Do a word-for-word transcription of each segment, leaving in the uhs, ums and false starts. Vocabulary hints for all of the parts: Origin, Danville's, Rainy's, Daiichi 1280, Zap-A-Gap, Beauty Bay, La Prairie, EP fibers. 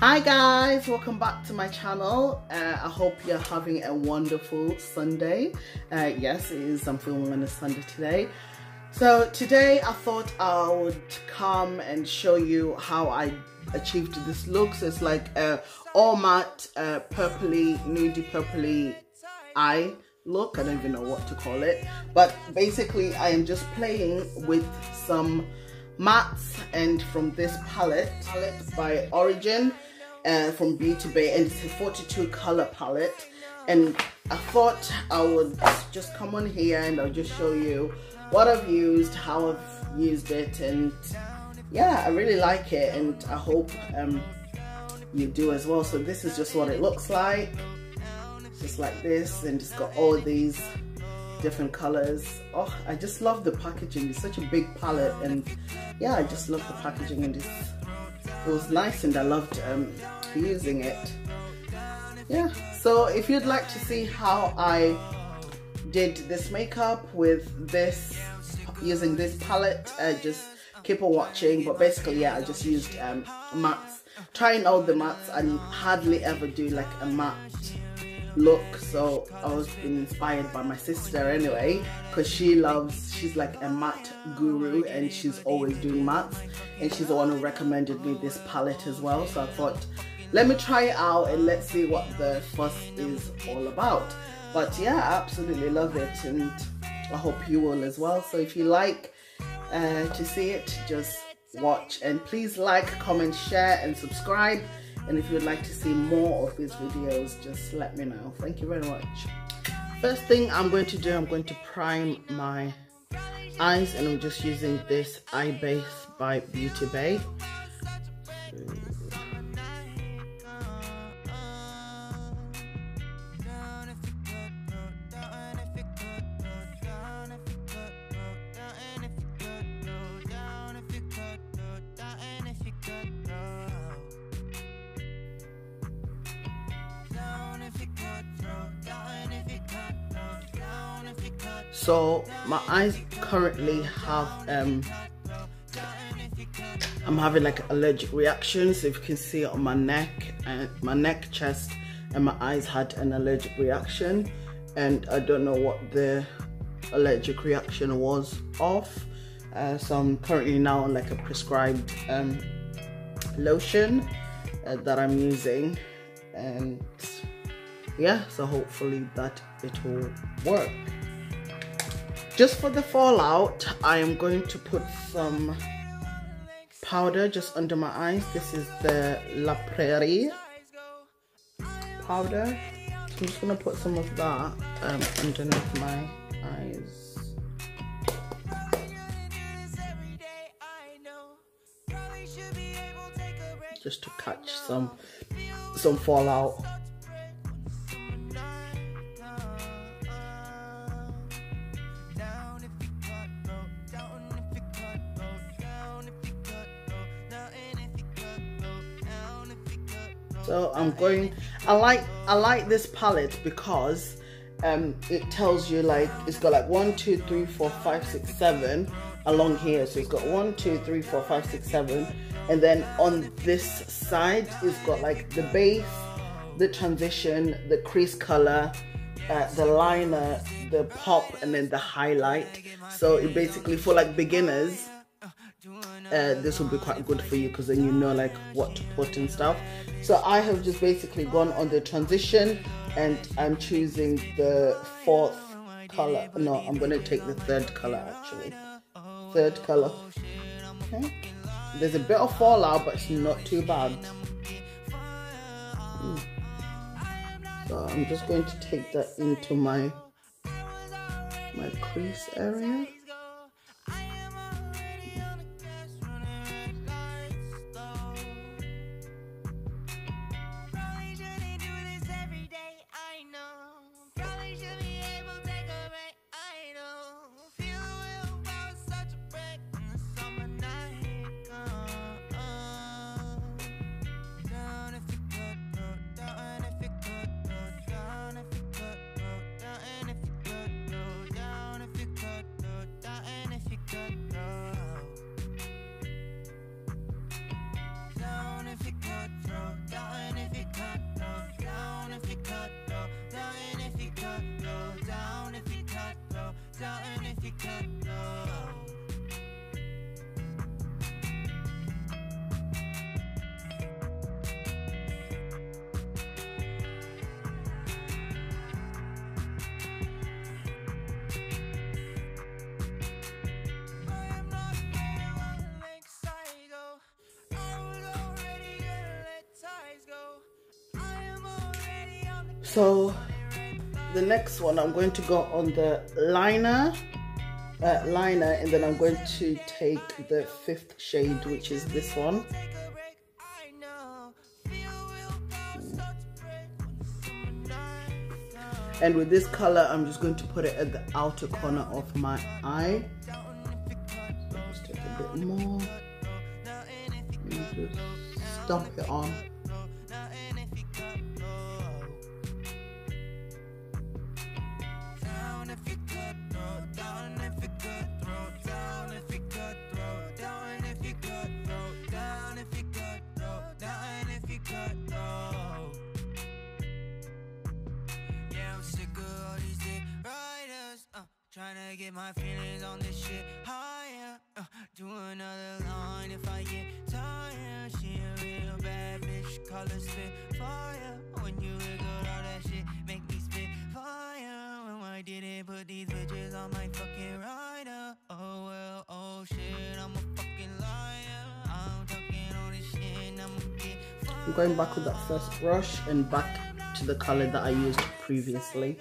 Hi guys, welcome back to my channel. Uh, I hope you're having a wonderful Sunday. Uh, yes, it is. I'm filming on a Sunday today. So today I thought I would come and show you how I achieved this look. So it's like a all matte, uh, purpley, nudie purpley eye look. I don't even know what to call it. But basically I am just playing with some mattes and from this palette, palette by Origin. Uh, from Beauty Bay, and it's a forty-two color palette, and I thought I would just come on here and I'll just show you what I've used, how I've used it, and yeah, I really like it and I hope um, you do as well. So this is just what it looks like, just like this, and it's got all these different colors. Oh, I just love the packaging. It's such a big palette, and yeah, I just love the packaging, and it's, it was nice and I loved um, using it. Yeah, so if you'd like to see how I did this makeup with this, using this palette, uh, just keep on watching. But basically, yeah, I just used um, mattes, trying all the mattes. I hardly ever do like a matte look, so I was being inspired by my sister anyway, because she loves, she's like a matte guru and she's always doing mattes, and she's the one who recommended me this palette as well. So I thought, let me try it out and let's see what the fuss is all about. But yeah, I absolutely love it and I hope you will as well. So if you like uh, to see it, just watch, and please like, comment, share and subscribe. And if you'd like to see more of these videos, just let me know. Thank you very much. First thing I'm going to do, I'm going to prime my eyes, and I'm just using this eye base by Beauty Bay. So my eyes currently have, um, I'm having like an allergic reaction. So if you can see on my neck, and my neck, chest and my eyes had an allergic reaction. And I don't know what the allergic reaction was of. Uh, so I'm currently now on like a prescribed um, lotion uh, that I'm using. And yeah, so hopefully that it will work. Just for the fallout, I am going to put some powder just under my eyes. This is the La Prairie powder. I'm just gonna put some of that um, underneath my eyes. Just to catch some, some fallout. So I'm going, I like, I like this palette because um, it tells you, like, it's got like one, two, three, four, five, six, seven along here. So it's got one, two, three, four, five, six, seven. And then on this side, it's got like the base, the transition, the crease color, uh, the liner, the pop, and then the highlight. So it basically, for like beginners, Uh, this will be quite good for you, because then you know like what to put and stuff. So I have just basically gone on the transition, and I'm choosing the fourth color. No, I'm going to take the third color actually. Third color. Okay. There's a bit of fallout, but it's not too bad. Mm. So I'm just going to take that into my my crease area. if you cut, no. Down if you cut, no. Down if you cut, no. Down if you cut, no. Down if you cut, no. Down if you cut, no. So the next one, I'm going to go on the liner, uh, liner, and then I'm going to take the fifth shade, which is this one. And with this color, I'm just going to put it at the outer corner of my eye. Just take a bit more. And just dump it on. Trying to get my feelings on this shit higher. Uh, do another line if I get tired. She a real bad bitch, call her spit fire. When you wiggle all that shit, make me spit fire. When I didn't put these bitches on my fucking rider. Oh well, oh shit, I'm a fucking liar. I'm talking all this shit, I'm gonna get fire. I'm going back with that first brush and back to the color that I used previously.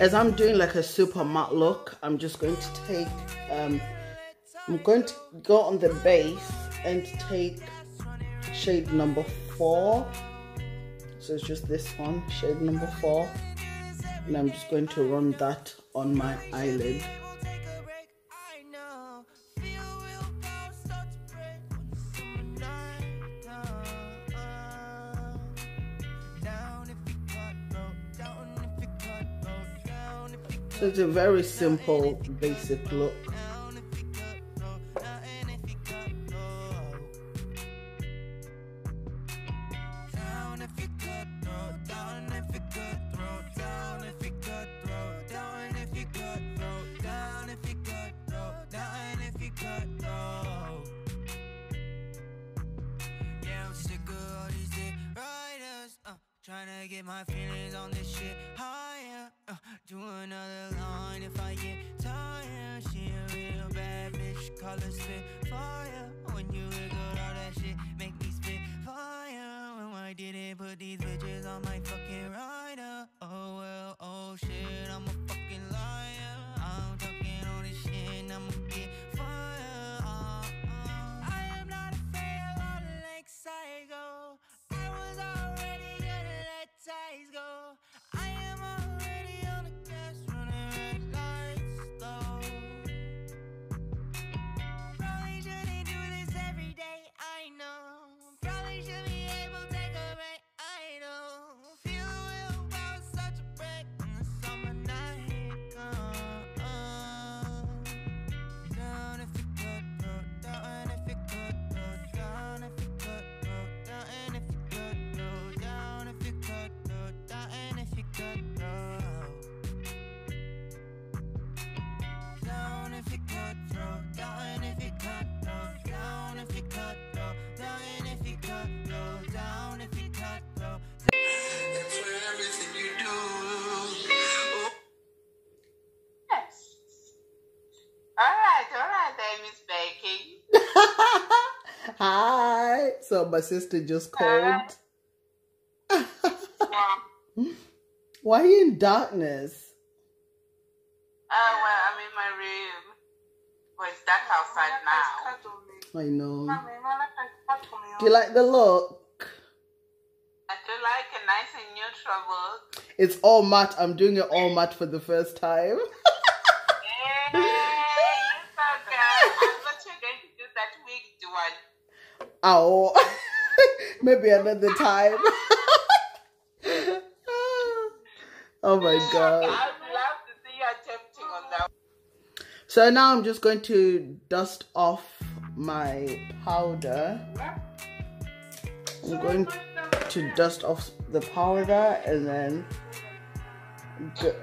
As I'm doing like a super matte look, I'm just going to take, um, I'm going to go on the base and take shade number four. So it's just this one, shade number four. And I'm just going to run that on my eyelid. So it's a very simple, basic look. Trying to get my feelings on this shit higher. Uh, do another line if I get tired. She a real bad bitch, call her spit fire. When you wiggle all that shit, make me spit fire. When I didn't put these bitches on my fucking rider. Oh well, oh shit, I'm a fucking liar. I'm talking all this shit and I'ma get fire. Uh, uh. I am not a fail on the lake psycho. I was already go. I am already on the gas running red lights though. Probably shouldn't do this every day, I know. Probably should be able to take a break, I know. Feel Hi. So my sister just called. Uh, yeah. Why are you in darkness? Oh, uh, well, I'm in my room. Well, it's dark outside now. I know. Do you like the look? I do like a nice and neutral look. It's all matte. I'm doing it all matte for the first time. Yeah, you're so good. I thought you were going to do that wigged one. Oh, maybe another time. Oh my God. I'd love to see you attempting on that. So now I'm just going to dust off my powder. I'm going to dust off the powder and then go.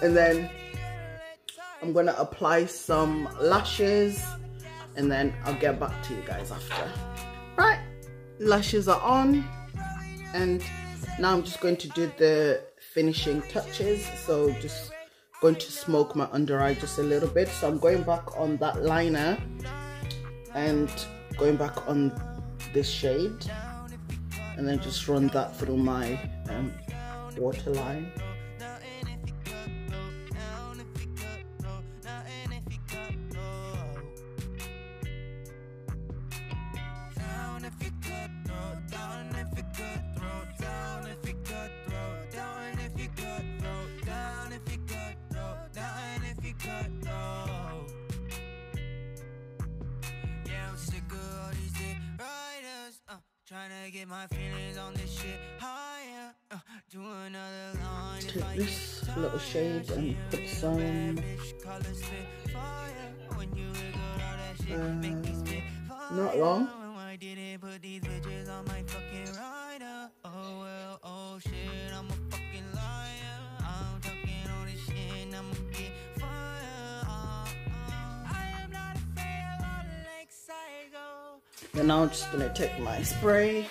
And then I'm gonna apply some lashes and then I'll get back to you guys after. Right, lashes are on and now I'm just going to do the finishing touches. So just going to smoke my under eye just a little bit. So I'm going back on that liner and going back on this shade and then just run that through my um, waterline. Get my feelings on this shit higher. Uh, do another line. Take this little shade and put some. Uh, not long. I didn't put these bitches on my fucking rider. Oh well, oh shit, I'm a fucking liar. I'm talking all this shit and I'm gonna get fire. I am not a fail on the lake psycho. And now I'm just gonna take my spray.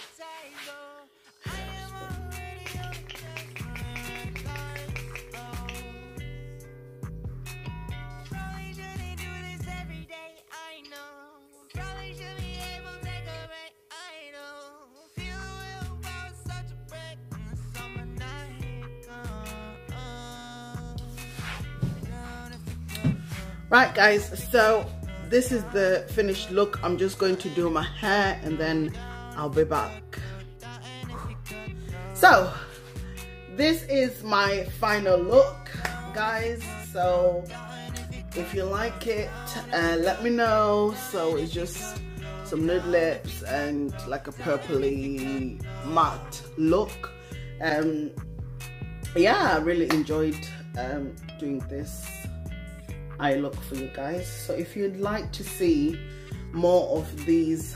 Right guys, so this is the finished look. I'm just going to do my hair and then I'll be back. So this is my final look guys, so if you like it uh, let me know. So it's just some nude lips and like a purpley matte look. Um, yeah, I really enjoyed um, doing this I look for you guys. So if you'd like to see more of these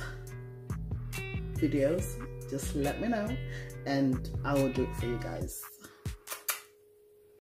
videos, just let me know and I will do it for you guys.